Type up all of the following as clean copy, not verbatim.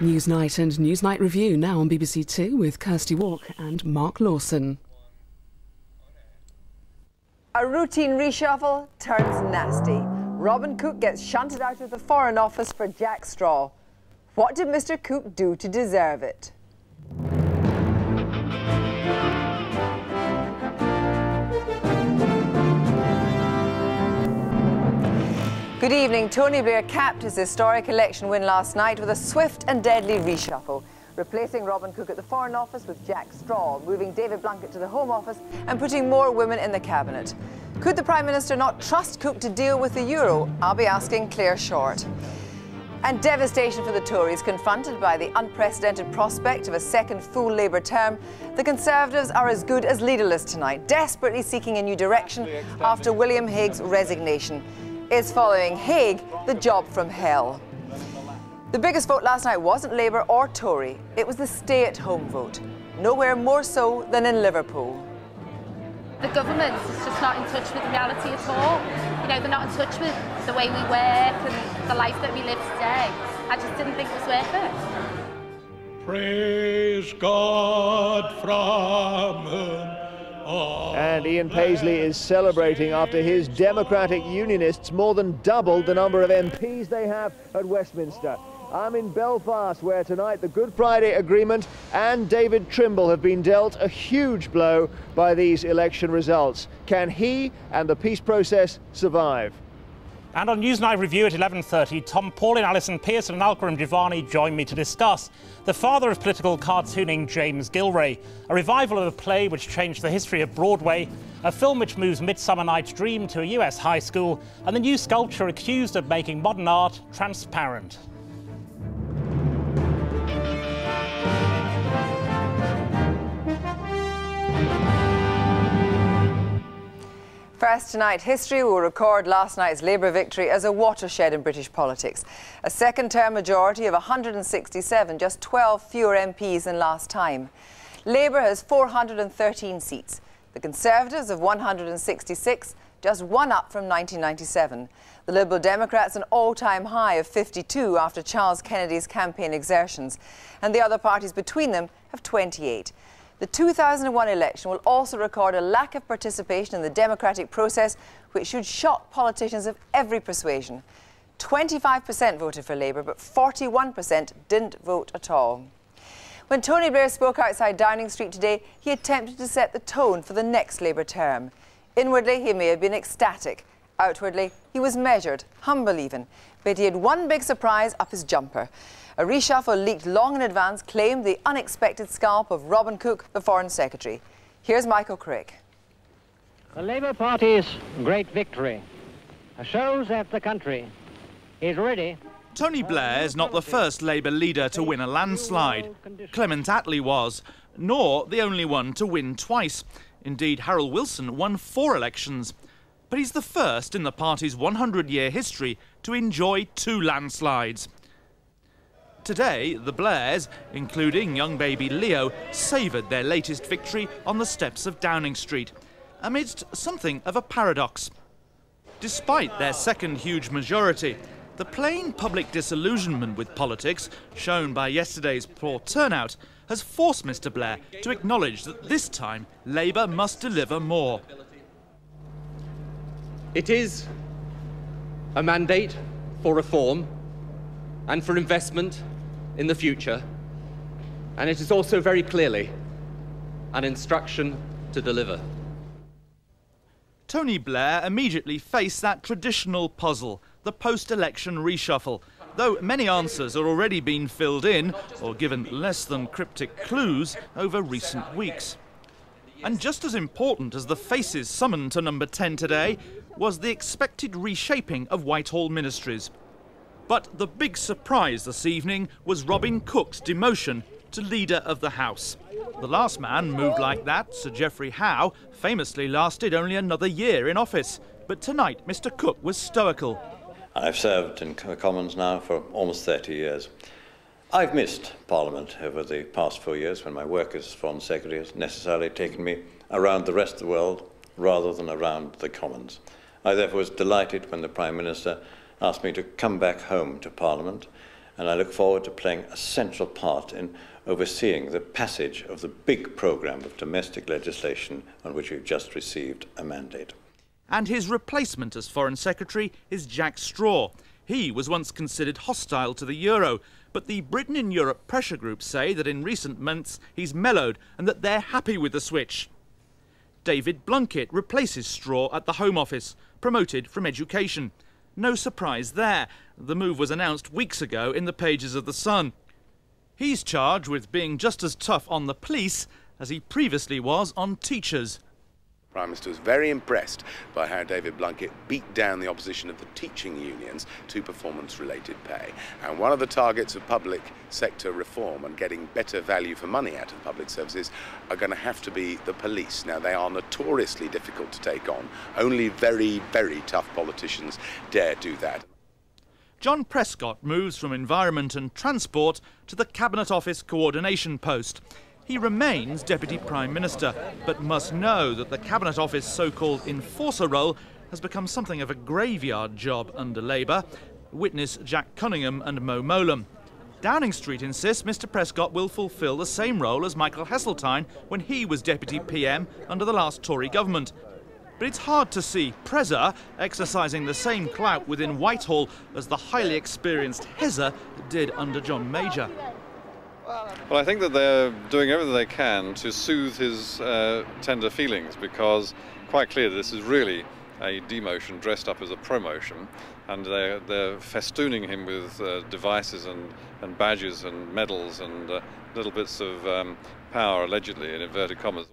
Newsnight and Newsnight Review now on BBC Two with Kirsty Wark and Mark Lawson. A routine reshuffle turns nasty. Robin Cook gets shunted out of the Foreign Office for Jack Straw. What did Mr. Cook do to deserve it? Good evening. Tony Blair capped his historic election win last night with a swift and deadly reshuffle, replacing Robin Cook at the Foreign Office with Jack Straw, moving David Blunkett to the Home Office and putting more women in the Cabinet. Could the Prime Minister not trust Cook to deal with the euro? I'll be asking Clare Short. And devastation for the Tories. Confronted by the unprecedented prospect of a second full Labour term, the Conservatives are as good as leaderless tonight, desperately seeking a new direction after William Hague's resignation. Is following Hague the job from hell? The biggest vote last night wasn't Labour or Tory, it was the stay-at-home vote. Nowhere more so than in Liverpool. The government is just not in touch with reality at all. You know, they're not in touch with the way we work and the life that we live today. I just didn't think it was worth it. Praise God from whom. And Ian Paisley is celebrating after his Democratic Unionists more than doubled the number of MPs they have at Westminster. I'm in Belfast, where tonight the Good Friday Agreement and David Trimble have been dealt a huge blow by these election results. Can he and the peace process survive? And on Newsnight Review at 11:30, Tom Paulin, Alison Pearson and Alcarim Giovanni join me to discuss the father of political cartooning, James Gilray, a revival of a play which changed the history of Broadway, a film which moves Midsummer Night's Dream to a US high school, and the new sculpture accused of making modern art transparent. First tonight, history will record last night's Labour victory as a watershed in British politics. A second-term majority of 167, just 12 fewer MPs than last time. Labour has 413 seats. The Conservatives have 166, just one up from 1997. The Liberal Democrats an all-time high of 52 after Charles Kennedy's campaign exertions. And the other parties between them have 28. The 2001 election will also record a lack of participation in the democratic process, which should shock politicians of every persuasion. 25% voted for Labour, but 41% didn't vote at all. When Tony Blair spoke outside Downing Street today, he attempted to set the tone for the next Labour term. Inwardly, he may have been ecstatic. Outwardly, he was measured, humble even. But he had one big surprise up his jumper. A reshuffle leaked long in advance claimed the unexpected scalp of Robin Cook, the Foreign Secretary. Here's Michael Crick. The Labour Party's great victory shows that the country is ready. Tony Blair is not the first Labour leader to win a landslide. Clement Attlee was, nor the only one to win twice. Indeed, Harold Wilson won 4 elections. But he's the first in the party's 100-year history to enjoy 2 landslides. Today, the Blairs, including young baby Leo, savoured their latest victory on the steps of Downing Street, amidst something of a paradox. Despite their second huge majority, the plain public disillusionment with politics, shown by yesterday's poor turnout, has forced Mr Blair to acknowledge that this time Labour must deliver more. It is a mandate for reform and for investment in the future, and it is also very clearly an instruction to deliver. Tony Blair immediately faced that traditional puzzle, the post-election reshuffle, though many answers are already been filled in or given less than cryptic clues over recent weeks. And just as important as the faces summoned to number 10 today was the expected reshaping of Whitehall Ministries. But the big surprise this evening was Robin Cook's demotion to leader of the House. The last man moved like that, Sir Geoffrey Howe, famously lasted only another year in office. But tonight, Mr Cook was stoical. I've served in the Commons now for almost 30 years. I've missed Parliament over the past 4 years when my work as Foreign Secretary has necessarily taken me around the rest of the world rather than around the Commons. I therefore was delighted when the Prime Minister asked me to come back home to Parliament and I look forward to playing a central part in overseeing the passage of the big programme of domestic legislation on which we've just received a mandate. And his replacement as Foreign Secretary is Jack Straw. He was once considered hostile to the euro, but the Britain in Europe pressure group say that in recent months he's mellowed and that they're happy with the switch. David Blunkett replaces Straw at the Home Office, promoted from education. No surprise there. The move was announced weeks ago in the pages of The Sun. He's charged with being just as tough on the police as he previously was on teachers. Prime Minister was very impressed by how David Blunkett beat down the opposition of the teaching unions to performance-related pay. And one of the targets of public sector reform and getting better value for money out of public services are going to have to be the police. Now, they are notoriously difficult to take on. Only very, very tough politicians dare do that. John Prescott moves from Environment and Transport to the Cabinet Office Coordination post. He remains Deputy Prime Minister, but must know that the Cabinet Office so-called enforcer role has become something of a graveyard job under Labour. Witness Jack Cunningham and Mo Mowlam. Downing Street insists Mr Prescott will fulfil the same role as Michael Heseltine when he was Deputy PM under the last Tory government. But it's hard to see Preza exercising the same clout within Whitehall as the highly experienced Heza did under John Major. Well, I think that they're doing everything they can to soothe his tender feelings, because quite clearly this is really a demotion dressed up as a promotion, and they're festooning him with devices and badges and medals and little bits of power, allegedly, in inverted commas.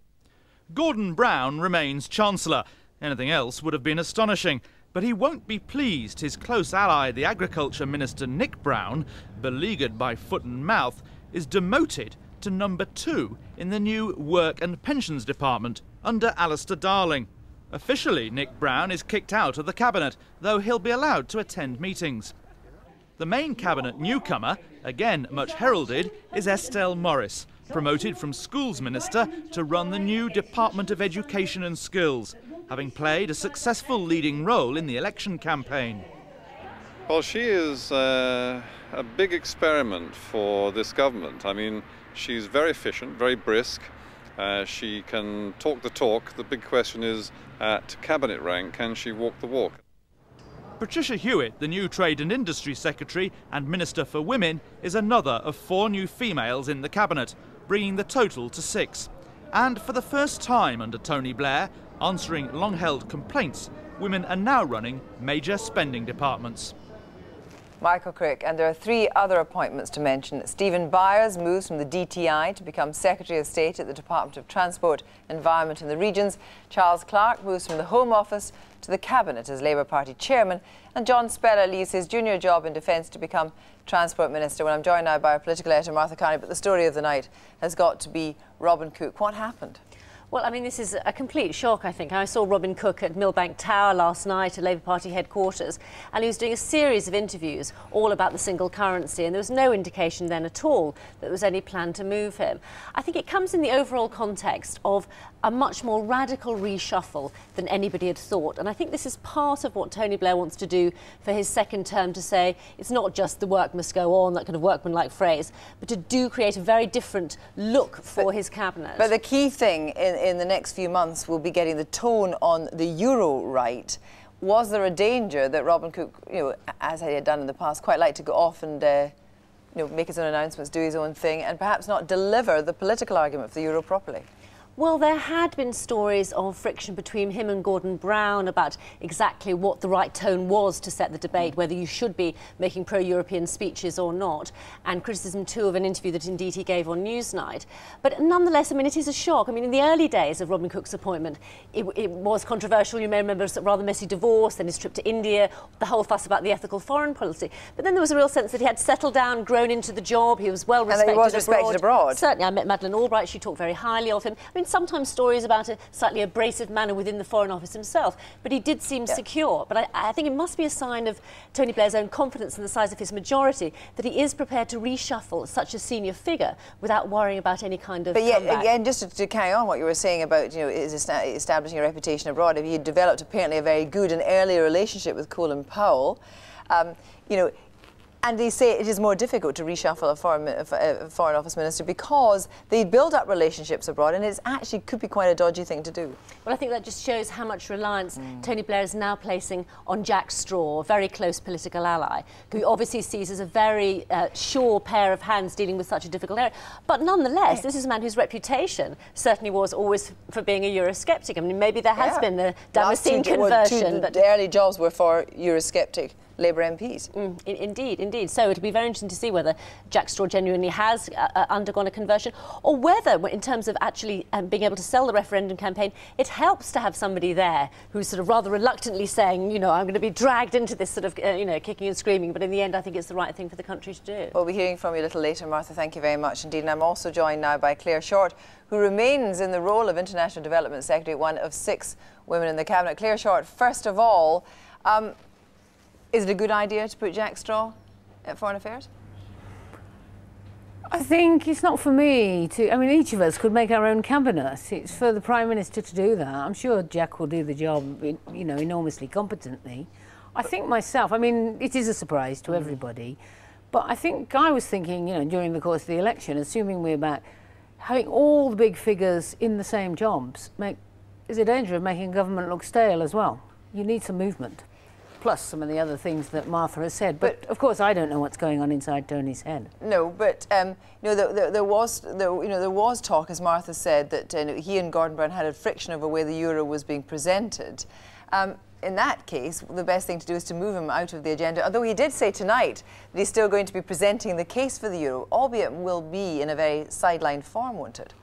Gordon Brown remains Chancellor. Anything else would have been astonishing. But he won't be pleased his close ally, the Agriculture Minister Nick Brown, beleaguered by foot and mouth, is demoted to No. 2 in the new Work and Pensions Department under Alistair Darling. Officially, Nick Brown is kicked out of the Cabinet, though he'll be allowed to attend meetings. The main Cabinet newcomer, again much heralded, is Estelle Morris, promoted from Schools Minister to run the new Department of Education and Skills, having played a successful leading role in the election campaign. Well, she is a big experiment for this government. I mean, she's very efficient, very brisk. She can talk the talk. The big question is, at cabinet rank, can she walk the walk? Patricia Hewitt, the new Trade and Industry Secretary and Minister for Women, is another of 4 new females in the Cabinet, bringing the total to 6. And for the first time under Tony Blair, answering long-held complaints, women are now running major spending departments. Michael Crick, and there are 3 other appointments to mention. Stephen Byers moves from the DTI to become Secretary of State at the Department of Transport, Environment and the Regions. Charles Clarke moves from the Home Office to the Cabinet as Labour Party Chairman. And John Speller leaves his junior job in Defence to become Transport Minister. Well, I'm joined now by our political editor, Martha Kearney, but the story of the night has got to be Robin Cook. What happened? Well, I mean, this is a complete shock, I think. I saw Robin Cook at Millbank Tower last night at Labour Party headquarters, and he was doing a series of interviews all about the single currency, and there was no indication then at all that there was any plan to move him. I think it comes in the overall context of a much more radical reshuffle than anybody had thought, and I think this is part of what Tony Blair wants to do for his second term, to say it's not just the work must go on, that kind of workman-like phrase, but to do create a very different look for his cabinet. But the key thing in the next few months will be getting the tone on the euro right. Was there a danger that Robin Cook, you know, as he had done in the past, quite liked to go off and you know, make his own announcements, do his own thing, and perhaps not deliver the political argument for the euro properly? Well, there had been stories of friction between him and Gordon Brown about exactly what the right tone was to set the debate, whether you should be making pro-European speeches or not, and criticism, too, of an interview that indeed he gave on Newsnight. But nonetheless, I mean, it is a shock. I mean, in the early days of Robin Cook's appointment, it was controversial. You may remember a rather messy divorce, then his trip to India, the whole fuss about the ethical foreign policy. But then there was a real sense that he had settled down, grown into the job, he was well respected abroad. And he was respected abroad. Certainly, I met Madeleine Albright, she talked very highly of him. I mean, sometimes stories about a slightly abrasive manner within the Foreign Office himself, but he did seem secure. But I think it must be a sign of Tony Blair's own confidence in the size of his majority that he is prepared to reshuffle such a senior figure without worrying about any kind of comeback. Again, just to carry on what you were saying about, you know, establishing a reputation abroad, he developed apparently a very good and early relationship with Colin Powell. You know, And they say it is more difficult to reshuffle a foreign office minister because they build up relationships abroad, and it actually could be quite a dodgy thing to do. Well, I think that just shows how much reliance Tony Blair is now placing on Jack Straw, a very close political ally, who obviously sees as a very sure pair of hands dealing with such a difficult area. But nonetheless, this is a man whose reputation certainly was always for being a Eurosceptic. I mean, maybe there has been the Damascene conversion. But the early jobs were for Eurosceptic Labour MPs. Indeed, indeed. So it'll be very interesting to see whether Jack Straw genuinely has undergone a conversion, or whether, in terms of actually being able to sell the referendum campaign, it helps to have somebody there who's sort of rather reluctantly saying, you know, I'm going to be dragged into this sort of, you know, kicking and screaming, but in the end I think it's the right thing for the country to do. We'll be hearing from you a little later, Martha. Thank you very much indeed. And I'm also joined now by Clare Short, who remains in the role of International Development Secretary, one of 6 women in the Cabinet. Clare Short, first of all, is it a good idea to put Jack Straw at Foreign Affairs? I think it's not for me to... I mean, each of us could make our own cabinet. It's for the Prime Minister to do that. I'm sure Jack will do the job, you know, enormously competently. I think myself, I mean, it is a surprise to everybody, but I think I was thinking, you know, during the course of the election, assuming we're back, having all the big figures in the same jobs is a danger of making government look stale as well. You need some movement. Plus some of the other things that Martha has said, but of course I don't know what's going on inside Tony's head. No, but you know, there was talk, as Martha said, that he and Gordon Brown had a friction over where the euro was being presented. In that case, the best thing to do is to move him out of the agenda. Although he did say tonight that he's still going to be presenting the case for the euro, albeit will be in a very sidelined form, won't it?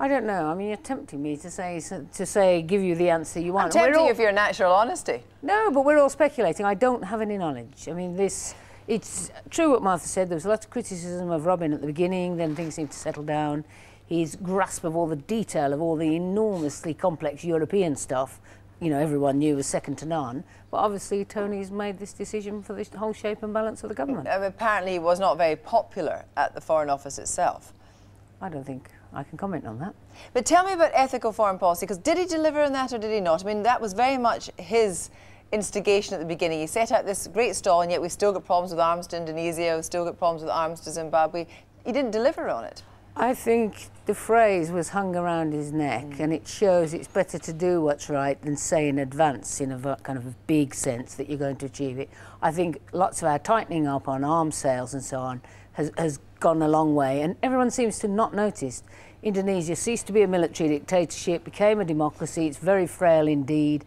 I don't know. I mean, you're tempting me to say give you the answer you want. I'm tempting you for your natural honesty. No, but we're all speculating. I don't have any knowledge. I mean, it's true what Martha said. There was a lot of criticism of Robin at the beginning. Then things seemed to settle down. His grasp of all the detail of all the enormously complex European stuff, you know, everyone knew was second to none. But obviously, Tony's made this decision for the whole shape and balance of the government. Apparently, he was not very popular at the Foreign Office itself. I don't think I can comment on that. But tell me about ethical foreign policy, because did he deliver on that or did he not? I mean, that was very much his instigation at the beginning. He set out this great stall, and yet we've still got problems with arms to Indonesia, we've still got problems with arms to Zimbabwe. He didn't deliver on it. I think the phrase was hung around his neck, and it shows it's better to do what's right than say in advance, in a kind of a big sense, that you're going to achieve it. I think lots of our tightening up on arms sales and so on has gone a long way, and everyone seems to not notice. Indonesia ceased to be a military dictatorship, became a democracy. It's very frail indeed.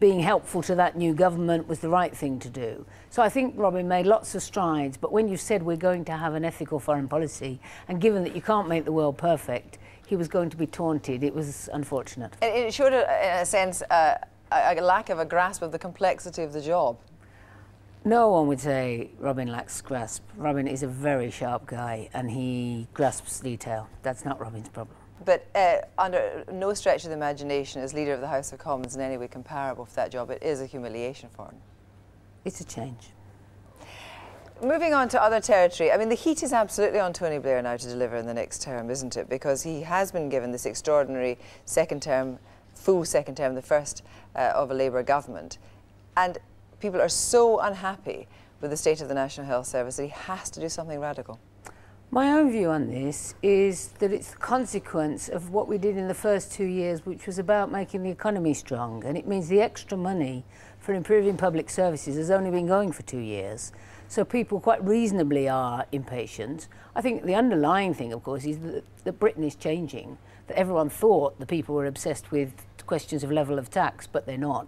Being helpful to that new government was the right thing to do. So I think Robin made lots of strides, but when you said we're going to have an ethical foreign policy, and given that you can't make the world perfect, he was going to be taunted. It was unfortunate. It showed, in a sense, a lack of a grasp of the complexity of the job. No one would say Robin lacks grasp. Robin is a very sharp guy, and he grasps detail. That's not Robin's problem. But under no stretch of the imagination is leader of the House of Commons in any way comparable for that job. It is a humiliation for him. It's a change. Moving on to other territory, I mean, the heat is absolutely on Tony Blair now to deliver in the next term, isn't it? Because he has been given this extraordinary second term, full second term, the first of a Labour government. And people are so unhappy with the state of the National Health Service that he has to do something radical. My own view on this is that it's the consequence of what we did in the first 2 years, which was about making the economy strong, and it means the extra money for improving public services has only been going for 2 years. So people quite reasonably are impatient. I think the underlying thing, of course, is that Britain is changing, that everyone thought the people were obsessed with questions of level of tax, but they're not.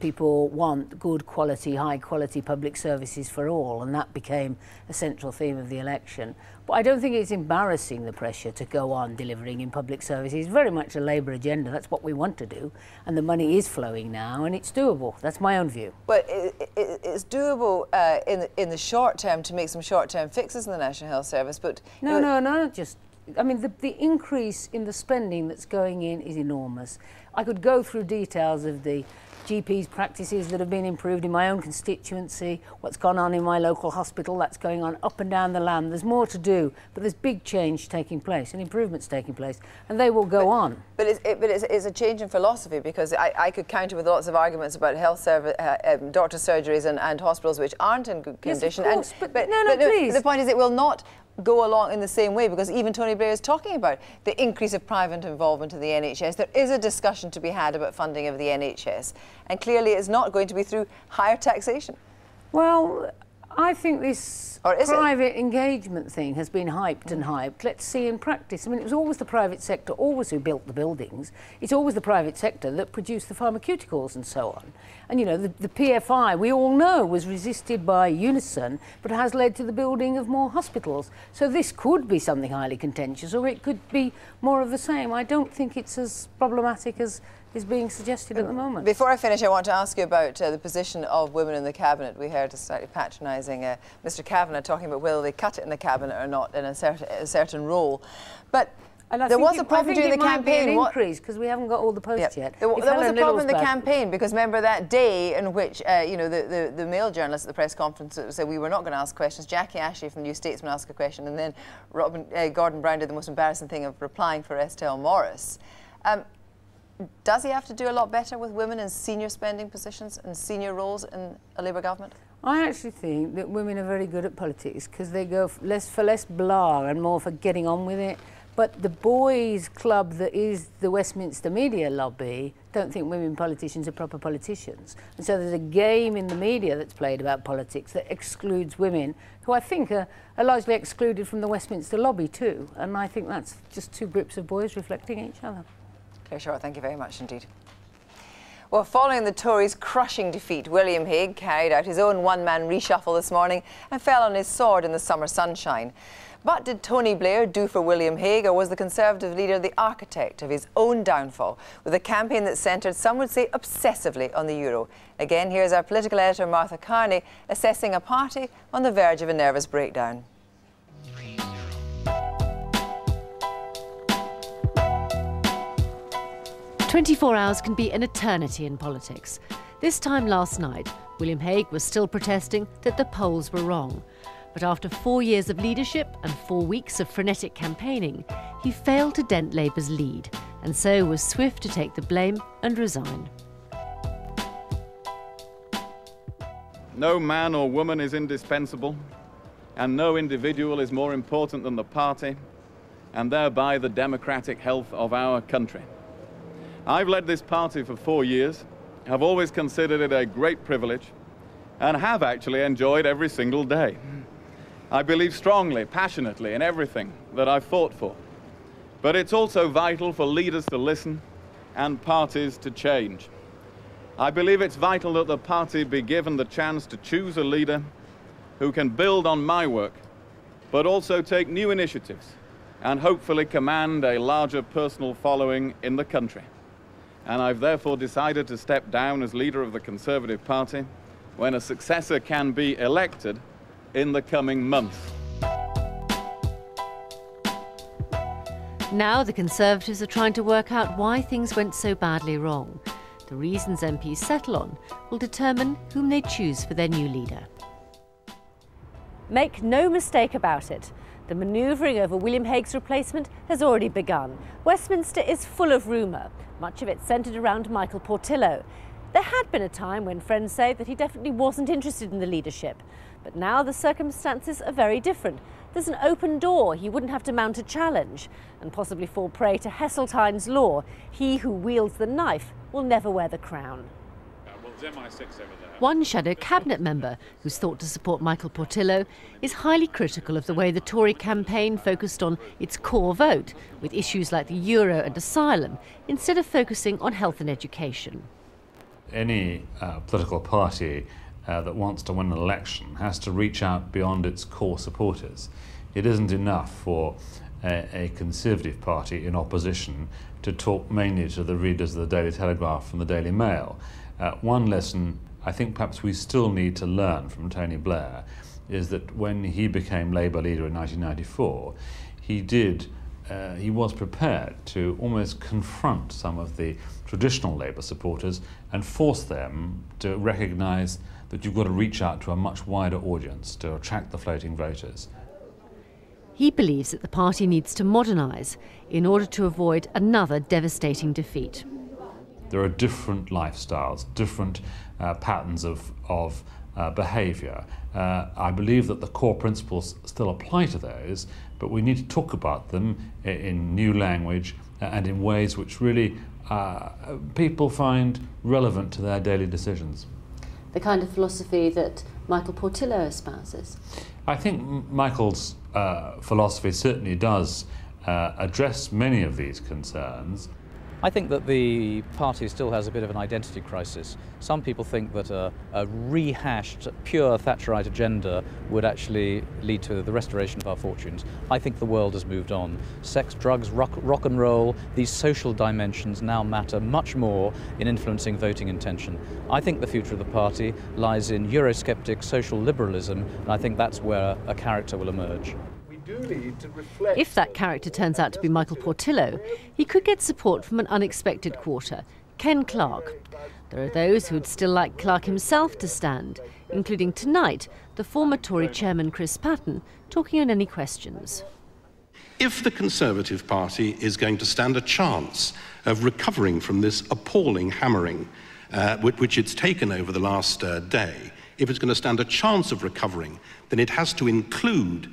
People want good quality, high quality public services for all, and that became a central theme of the election. But I don't think it's embarrassing, the pressure to go on delivering in public services. Very much a Labour agenda. That's what we want to do, and the money is flowing now, and it's doable. That's my own view. But it's doable in the short term to make some short term fixes in the National Health Service. But no, no, just. I mean, the increase in the spending that's going in is enormous. I could go through details of the GP's practices that have been improved in my own constituency, what's gone on in my local hospital, that's going on up and down the land. There's more to do, but there's big change taking place and improvements taking place, and they will go on. But it's a change in philosophy, because I could counter with lots of arguments about health service, doctors' surgeries and hospitals which aren't in good condition. Yes, of course, but no, please. The point is it will not go along in the same way, because even Tony Blair is talking about the increase of private involvement in the NHS. There is a discussion to be had about funding of the NHS, and clearly it's not going to be through higher taxation. Well, I think this private engagement thing has been hyped and hyped. Let's see in practice. I mean, it was always the private sector, always who built the buildings. It's always the private sector that produced the pharmaceuticals and so on. And, you know, the PFI, we all know, was resisted by Unison, but has led to the building of more hospitals. So this could be something highly contentious, or it could be more of the same. I don't think it's as problematic as is being suggested at the moment. Before I finish, I want to ask you about the position of women in the Cabinet. We heard a slightly patronising Mr Kavanagh talking about whether they cut it in the Cabinet or not in a certain role. But there was a problem during the campaign. It might be an increase, because we haven't got all the posts yet. There was a problem in the campaign, because remember that day in which you know, the male journalist at the press conference said we were not going to ask questions. Jackie Ashley from New Statesman asked a question, and then Gordon Brown did the most embarrassing thing of replying for Estelle Morris. Does he have to do a lot better with women in senior spending positions and senior roles in a Labour government? I actually think that women are very good at politics, because they go for less blah and more for getting on with it. But the boys' club that is the Westminster media lobby don't think women politicians are proper politicians. And so there's a game in the media that's played about politics that excludes women, who I think are largely excluded from the Westminster lobby too. And I think that's just two groups of boys reflecting each other. Clare Short, thank you very much indeed. Well, following the Tories' crushing defeat, William Hague carried out his own one-man reshuffle this morning and fell on his sword in the summer sunshine. But did Tony Blair do for William Hague, or was the Conservative leader the architect of his own downfall, with a campaign that centred, some would say, obsessively on the euro? Again, here's our political editor, Martha Kearney, assessing a party on the verge of a nervous breakdown. "24 hours can be an eternity in politics. This time last night, William Hague was still protesting that the polls were wrong. But after 4 years of leadership and 4 weeks of frenetic campaigning, he failed to dent Labour's lead, and so was swift to take the blame and resign. No man or woman is indispensable, and no individual is more important than the party, and thereby the democratic health of our country. I've led this party for 4 years, have always considered it a great privilege, and have actually enjoyed every single day. I believe strongly, passionately in everything that I've fought for. But it's also vital for leaders to listen and parties to change. I believe it's vital that the party be given the chance to choose a leader who can build on my work, but also take new initiatives and hopefully command a larger personal following in the country. And I've therefore decided to step down as leader of the Conservative Party when a successor can be elected in the coming months." Now the Conservatives are trying to work out why things went so badly wrong. The reasons MPs settle on will determine whom they choose for their new leader. Make no mistake about it, the manoeuvring over William Hague's replacement has already begun. Westminster is full of rumour, much of it centred around Michael Portillo. There had been a time when friends say that he definitely wasn't interested in the leadership, but now the circumstances are very different. There's an open door. He wouldn't have to mount a challenge and possibly fall prey to Heseltine's law. He who wields the knife will never wear the crown. One shadow cabinet member, who's thought to support Michael Portillo, is highly critical of the way the Tory campaign focused on its core vote, with issues like the euro and asylum, instead of focusing on health and education. Any political party that wants to win an election has to reach out beyond its core supporters. It isn't enough for a Conservative party in opposition to talk mainly to the readers of the Daily Telegraph and the Daily Mail. One lesson I think perhaps we still need to learn from Tony Blair is that when he became Labour leader in 1994, he did he was prepared to almost confront some of the traditional Labour supporters and force them to recognise that you've got to reach out to a much wider audience to attract the floating voters. He believes that the party needs to modernise in order to avoid another devastating defeat. There are different lifestyles, different patterns of behaviour. I believe that the core principles still apply to those, but we need to talk about them in new language and in ways which really people find relevant to their daily decisions. The kind of philosophy that Michael Portillo espouses? I think Michael's philosophy certainly does address many of these concerns. I think that the party still has a bit of an identity crisis. Some people think that a rehashed, pure Thatcherite agenda would actually lead to the restoration of our fortunes. I think the world has moved on. Sex, drugs, rock and roll, these social dimensions now matter much more in influencing voting intention. I think the future of the party lies in Eurosceptic social liberalism, and I think that's where a character will emerge. If that character turns out to be Michael Portillo, he could get support from an unexpected quarter, Ken Clarke. There are those who would still like Clarke himself to stand, including tonight the former Tory chairman Chris Patten talking on Any Questions. If the Conservative Party is going to stand a chance of recovering from this appalling hammering which it's taken over the last day, if it's going to stand a chance of recovering, then it has to include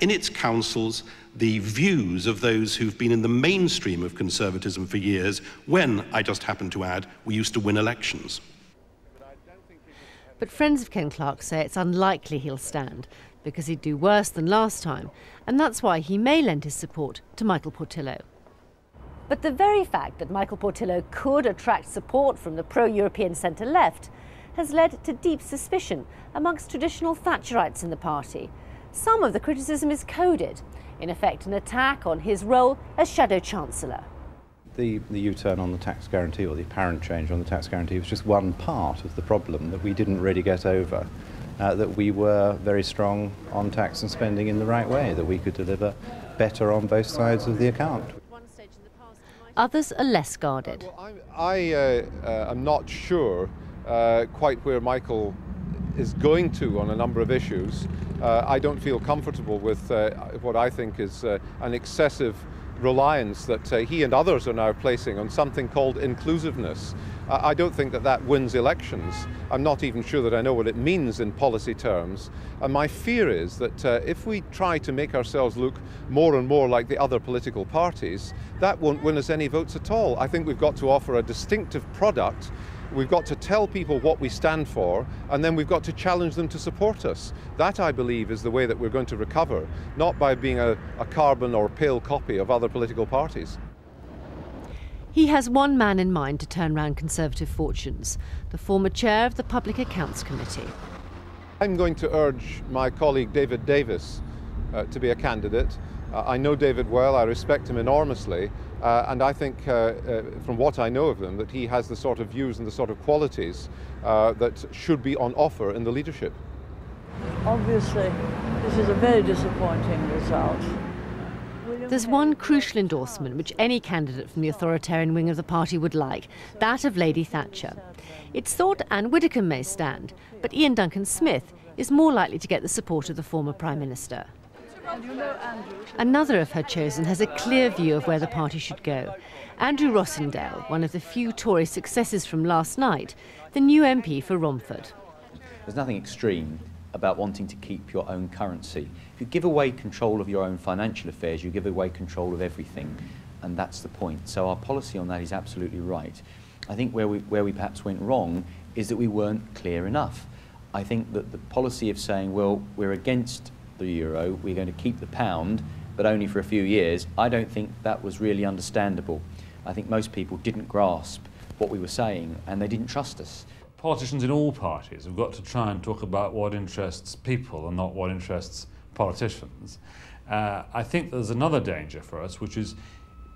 in its councils the views of those who've been in the mainstream of conservatism for years, when, I just happen to add, we used to win elections. But friends of Ken Clarke say it's unlikely he'll stand, because he'd do worse than last time, and that's why he may lend his support to Michael Portillo. But the very fact that Michael Portillo could attract support from the pro-European centre-left has led to deep suspicion amongst traditional Thatcherites in the party. Some of the criticism is coded, in effect an attack on his role as Shadow Chancellor. The U-turn on the tax guarantee, or the apparent change on the tax guarantee, was just one part of the problem that we didn't really get over, that we were very strong on tax and spending in the right way, that we could deliver better on both sides of the account. Others are less guarded. Well, I'm not sure quite where Michael is going to on a number of issues. I don't feel comfortable with what I think is an excessive reliance that he and others are now placing on something called inclusiveness. I don't think that that wins elections. I'm not even sure that I know what it means in policy terms. And my fear is that if we try to make ourselves look more and more like the other political parties, that won't win us any votes at all. I think we've got to offer a distinctive product. We've got to tell people what we stand for, and then we've got to challenge them to support us. That, I believe, is the way that we're going to recover, not by being a carbon or pale copy of other political parties. He has one man in mind to turn round Conservative fortunes, the former chair of the Public Accounts Committee. I'm going to urge my colleague David Davis to be a candidate. I know David well, I respect him enormously, and I think from what I know of him that he has the sort of views and the sort of qualities that should be on offer in the leadership. Obviously, this is a very disappointing result. There's one crucial endorsement which any candidate from the authoritarian wing of the party would like, that of Lady Thatcher. It's thought Anne Widdecombe may stand, but Ian Duncan-Smith is more likely to get the support of the former Prime Minister. Another of her chosen has a clear view of where the party should go. Andrew Rossendale, one of the few Tory successes from last night, the new MP for Romford. There's nothing extreme about wanting to keep your own currency. If you give away control of your own financial affairs, you give away control of everything, and that's the point. So our policy on that is absolutely right. I think where we perhaps went wrong is that we weren't clear enough. I think that the policy of saying, well, we're against the euro, we're going to keep the pound, but only for a few years, I don't think that was really understandable. I think most people didn't grasp what we were saying, and they didn't trust us. Politicians in all parties have got to try and talk about what interests people and not what interests politicians. I think there's another danger for us, which is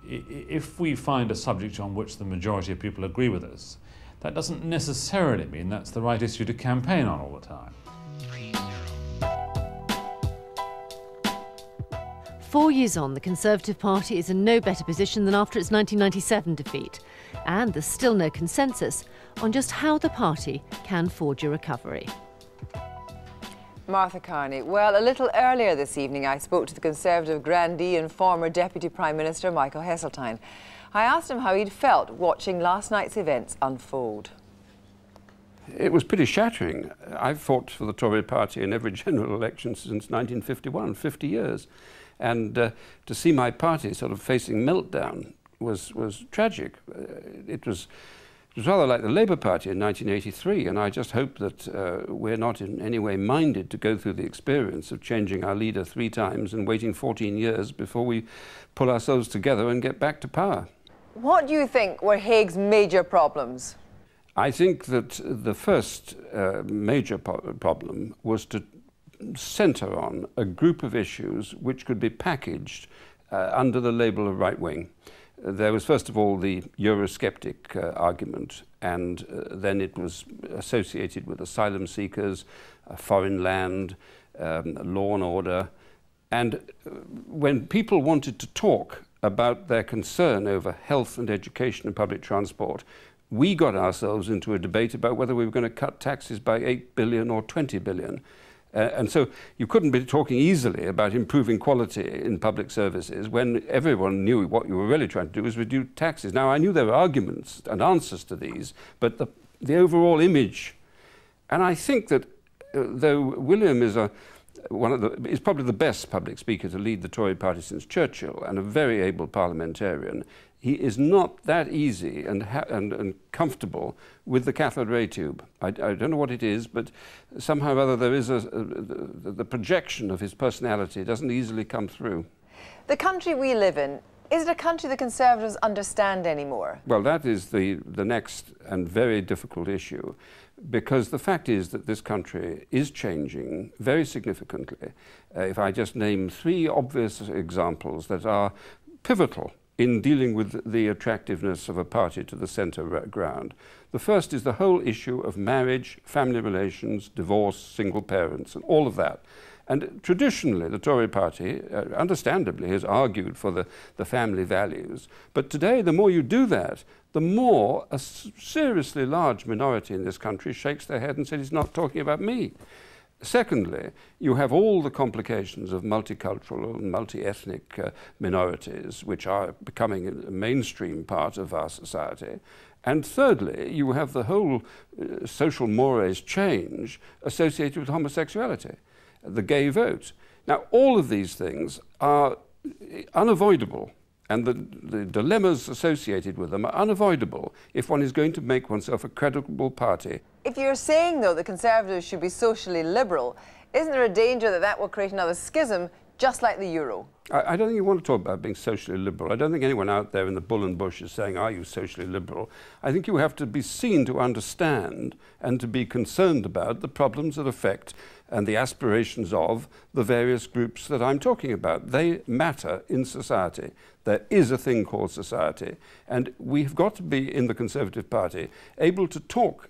if we find a subject on which the majority of people agree with us, that doesn't necessarily mean that's the right issue to campaign on all the time. 4 years on, the Conservative Party is in no better position than after its 1997 defeat. And there's still no consensus on just how the party can forge a recovery. Martha Kearney. Well, a little earlier this evening I spoke to the Conservative grandee and former Deputy Prime Minister Michael Heseltine. I asked him how he'd felt watching last night's events unfold. It was pretty shattering. I've fought for the Tory party in every general election since 1951, 50 years. And to see my party sort of facing meltdown was tragic. It was rather like the Labour Party in 1983, and I just hope that we're not in any way minded to go through the experience of changing our leader 3 times and waiting 14 years before we pull ourselves together and get back to power. What do you think were Hague's major problems? I think that the first major problem was to centre on a group of issues which could be packaged under the label of right wing. There was, first of all, the Eurosceptic argument, and then it was associated with asylum seekers, foreign land, law and order. And when people wanted to talk about their concern over health and education and public transport, we got ourselves into a debate about whether we were going to cut taxes by 8 billion or 20 billion. And so you couldn't be talking easily about improving quality in public services when everyone knew what you were really trying to do was reduce taxes. Now, I knew there were arguments and answers to these, but the overall image, and I think that though William is is probably the best public speaker to lead the Tory party since Churchill and a very able parliamentarian, he is not that easy and comfortable with the cathode ray tube. I don't know what it is, but somehow or other there is the projection of his personality doesn't easily come through. The country we live in, is it a country the Conservatives understand anymore? Well, that is the next and very difficult issue, because the fact is that this country is changing very significantly. If I just name 3 obvious examples that are pivotal in dealing with the attractiveness of a party to the centre ground. The first is the whole issue of marriage, family relations, divorce, single parents, and all of that. And traditionally, the Tory party, understandably, has argued for the family values. But today, the more you do that, the more a seriously large minority in this country shakes their head and says, "He's not talking about me." Secondly, you have all the complications of multicultural and multi-ethnic minorities, which are becoming a mainstream part of our society. And thirdly, you have the whole social mores change associated with homosexuality, the gay vote. Now, all of these things are unavoidable, and the dilemmas associated with them are unavoidable if one is going to make oneself a credible party. If you're saying, though, the Conservatives should be socially liberal, isn't there a danger that that will create another schism, just like the euro? I don't think you want to talk about being socially liberal. I don't think anyone out there in the bull and bush is saying, "Are you socially liberal?" I think you have to be seen to understand and to be concerned about the problems that affect and the aspirations of the various groups that I'm talking about. They matter in society. There is a thing called society. And we've got to be, in the Conservative Party, able to talk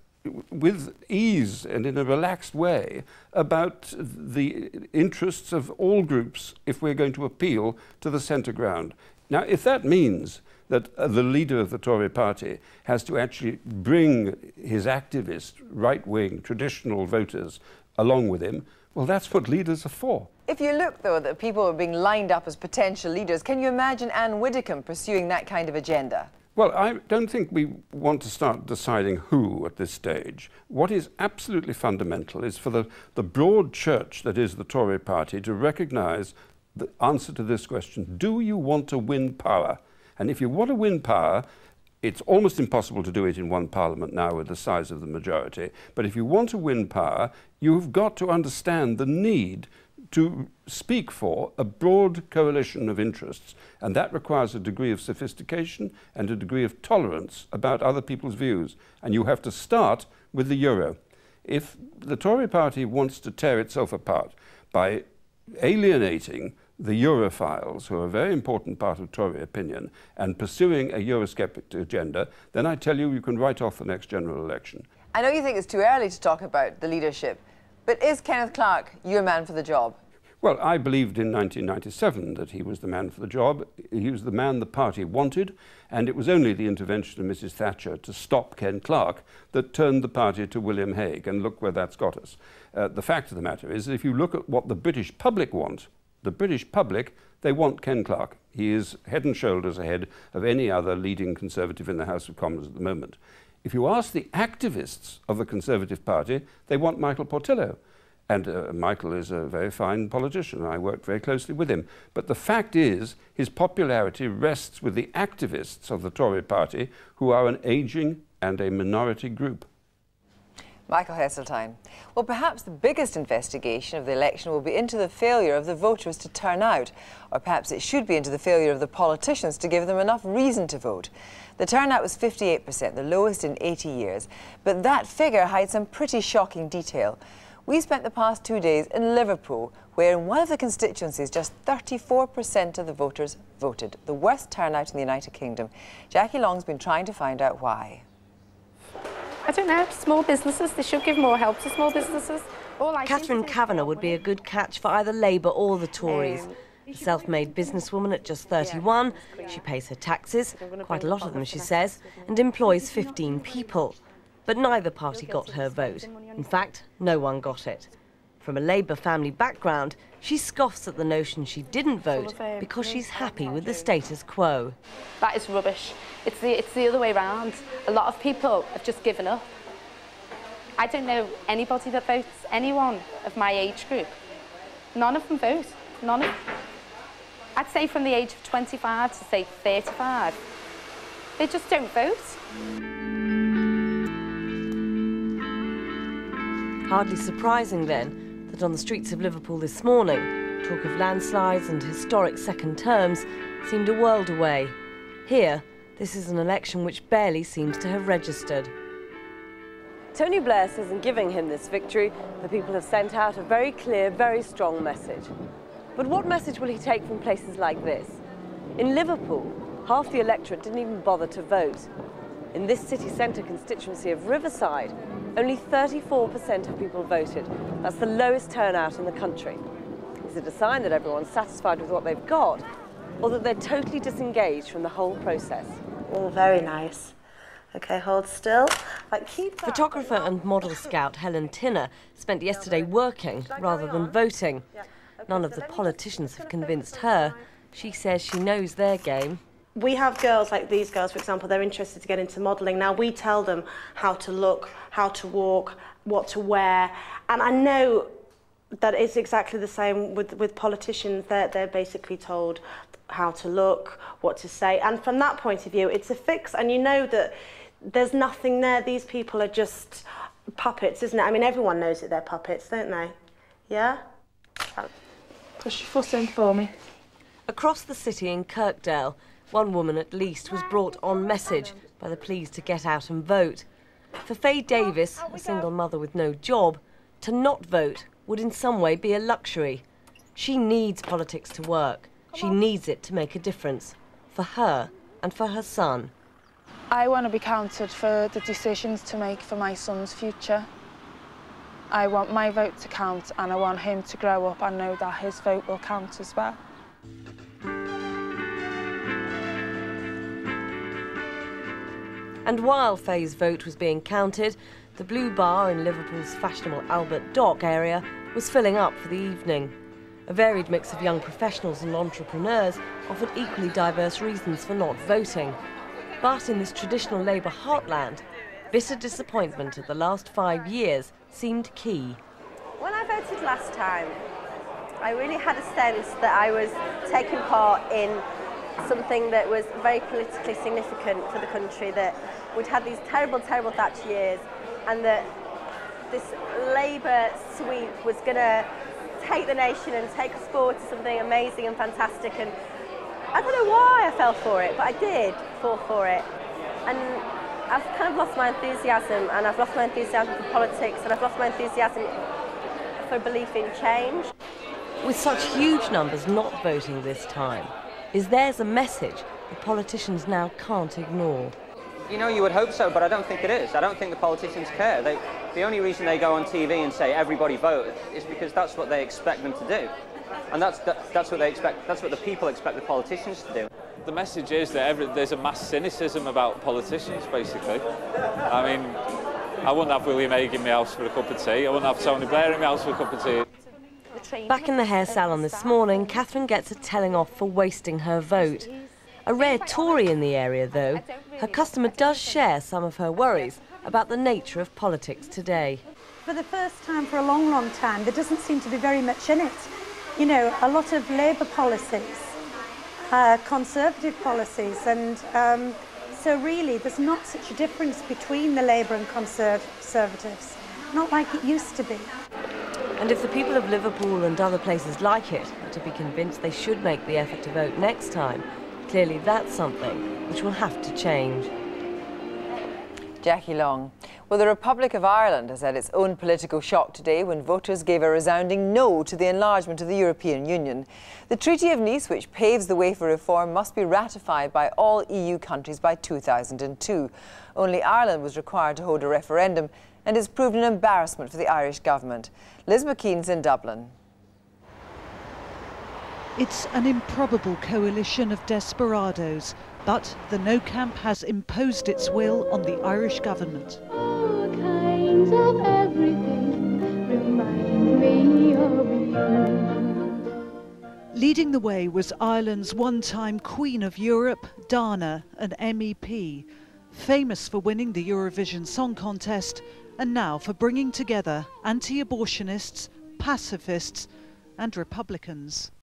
with ease and in a relaxed way about the interests of all groups if we're going to appeal to the centre ground. Now, if that means that the leader of the Tory party has to actually bring his activist, right-wing, traditional voters along with him, well, that's what leaders are for. If you look, though, that people are being lined up as potential leaders, can you imagine Anne Widdecombe pursuing that kind of agenda? Well, I don't think we want to start deciding who at this stage. What is absolutely fundamental is for the broad church that is the Tory party to recognise the answer to this question. Do you want to win power? And if you want to win power, it's almost impossible to do it in one parliament now with the size of the majority. But if you want to win power, you've got to understand the need to speak for a broad coalition of interests, and that requires a degree of sophistication and a degree of tolerance about other people's views, and you have to start with the euro. If the Tory party wants to tear itself apart by alienating the Europhiles, who are a very important part of Tory opinion, and pursuing a Eurosceptic agenda, then I tell you, you can write off the next general election. I know you think it's too early to talk about the leadership, but is Kenneth Clarke your man for the job? Well, I believed in 1997 that he was the man for the job. He was the man the party wanted, and it was only the intervention of Mrs. Thatcher to stop Ken Clarke that turned the party to William Hague, and look where that's got us. The fact of the matter is that if you look at what the British public want, the British public, they want Ken Clarke. He is head and shoulders ahead of any other leading Conservative in the House of Commons at the moment. If you ask the activists of the Conservative Party, they want Michael Portillo. And Michael is a very fine politician. I worked very closely with him. But the fact is, his popularity rests with the activists of the Tory party, who are an ageing and a minority group. Michael Heseltine. Well, perhaps the biggest investigation of the election will be into the failure of the voters to turn out, or perhaps it should be into the failure of the politicians to give them enough reason to vote. The turnout was 58%, the lowest in 80 years. But that figure hides some pretty shocking detail. We spent the past 2 days in Liverpool, where in one of the constituencies just 34% of the voters voted. The worst turnout in the United Kingdom. Jackie Long's been trying to find out why. I don't know, small businesses, they should give more help to small businesses. Catherine Kavanagh would be a good catch for either Labour or the Tories. A self-made businesswoman at just 31, she pays her taxes, quite a lot of them she says, and employs 15 people. But neither party got her vote. In fact, no one got it. From a Labour family background, she scoffs at the notion she didn't vote because she's happy with the status quo. That is rubbish. It's the other way round. A lot of people have just given up. I don't know anybody that votes, anyone of my age group. None of them vote. None of them. I'd say from the age of 25 to, say, 35. They just don't vote. Hardly surprising, then, that on the streets of Liverpool this morning, talk of landslides and historic second terms seemed a world away. Here, this is an election which barely seems to have registered. Tony Blair says in giving him this victory, the people have sent out a very clear, very strong message. But what message will he take from places like this? In Liverpool, half the electorate didn't even bother to vote. In this city centre constituency of Riverside, only 34% of people voted. That's the lowest turnout in the country. Is it a sign that everyone's satisfied with what they've got, or that they're totally disengaged from the whole process? All very nice. OK, hold still. Keep that. Photographer and model scout Helen Tinner spent yesterday working rather than voting. None of the politicians have convinced her. She says she knows their game. We have girls, like these girls, for example, they're interested to get into modelling. Now, we tell them how to look, how to walk, what to wear. And I know that it's exactly the same with politicians. They're basically told how to look, what to say. And from that point of view, it's a fix. And you know that there's nothing there. These people are just puppets, isn't it? I mean, everyone knows that they're puppets, don't they? Yeah? Push your foot in for me. Across the city in Kirkdale, one woman, at least, was brought on message by the pleas to get out and vote. For Faye Davis, a single mother with no job, to not vote would in some way be a luxury. She needs politics to work. She needs it to make a difference, for her and for her son. I want to be counted for the decisions to make for my son's future. I want my vote to count, and I want him to grow up and know that his vote will count as well. And while Faye's vote was being counted, the Blue Bar in Liverpool's fashionable Albert Dock area was filling up for the evening. A varied mix of young professionals and entrepreneurs offered equally diverse reasons for not voting. But in this traditional Labour heartland, bitter disappointment at the last 5 years seemed key. When I voted last time, I really had a sense that I was taking part in something that was very politically significant for the country, that we'd had these terrible, terrible Thatcher years, and that this Labour sweep was going to take the nation and take us forward to something amazing and fantastic. And I don't know why I fell for it, but I did fall for it. And I've kind of lost my enthusiasm, and I've lost my enthusiasm for politics, and I've lost my enthusiasm for belief in change. With such huge numbers not voting this time, is there's a message the politicians now can't ignore? You know, you would hope so, but I don't think it is. I don't think the politicians care. The only reason they go on TV and say everybody vote is because that's what they expect them to do. And that's what they expect. That's what the people expect the politicians to do. The message is that there's a mass cynicism about politicians, basically. I mean, I wouldn't have William Hague in my house for a cup of tea. I wouldn't have Tony Blair in my house for a cup of tea. Back in the hair salon this morning, Catherine gets a telling off for wasting her vote. A rare Tory in the area, though, her customer does share some of her worries about the nature of politics today. For the first time for a long, long time, there doesn't seem to be very much in it. You know, a lot of Labour policies, Conservative policies, and so really there's not such a difference between the Labour and Conservatives, not like it used to be. And if the people of Liverpool and other places like it are to be convinced they should make the effort to vote next time, clearly that's something which will have to change. Jackie Long. Well, the Republic of Ireland has had its own political shock today when voters gave a resounding no to the enlargement of the European Union. The Treaty of Nice, which paves the way for reform, must be ratified by all EU countries by 2002. Only Ireland was required to hold a referendum, and it's proved an embarrassment for the Irish government. Liz McKean's in Dublin. It's an improbable coalition of desperados, but the No camp has imposed its will on the Irish government. All kinds of everything remind me of you. Leading the way was Ireland's one-time Queen of Europe, Dana, an MEP, famous for winning the Eurovision Song Contest and now for bringing together anti-abortionists, pacifists and Republicans.